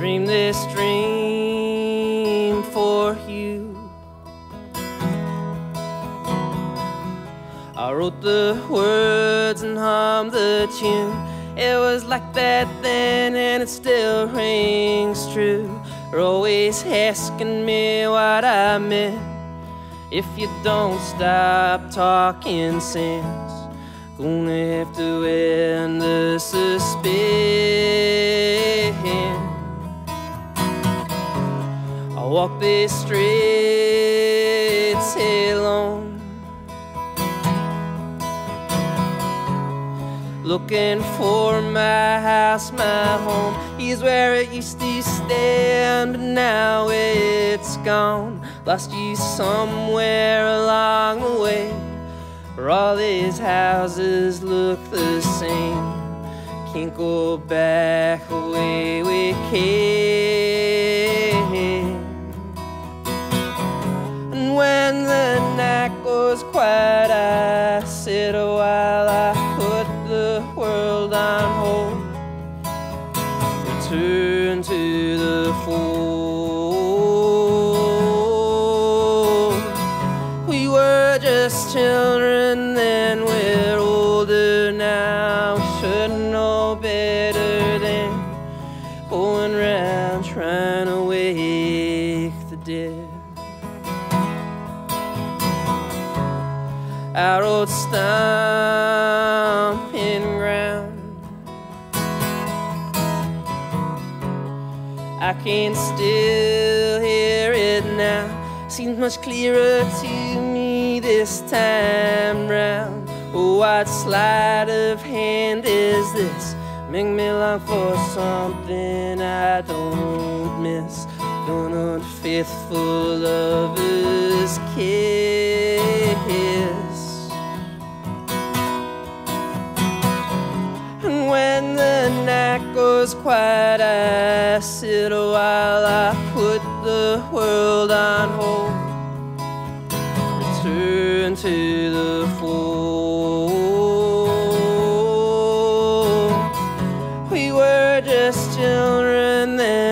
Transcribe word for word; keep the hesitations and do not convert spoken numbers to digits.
Dream this dream for you. I wrote the words and hummed the tune. It was like that then and it still rings true. You're always asking me what I meant. If you don't stop talking sense, gonna have to end the suspense. I walk these streets alone, looking for my house, my home. Here's where it used to stand, but now it's gone. Lost you somewhere along the way, where all these houses look the same. Can't go back the way we came. When the night goes quiet, I sit a while, I put the world on hold, return to the fold. We were just children then, we're older now, we should know better than going round trying to wake the dead. I wrote stomping ground. I can still hear it now. Seems much clearer to me this time round. Oh, what sleight of hand is this? Make me long for something I don't miss. Gone unfaithful lover's kiss. When the night goes quiet, I sit a while, I put the world on hold, return to the fold. We were just children then.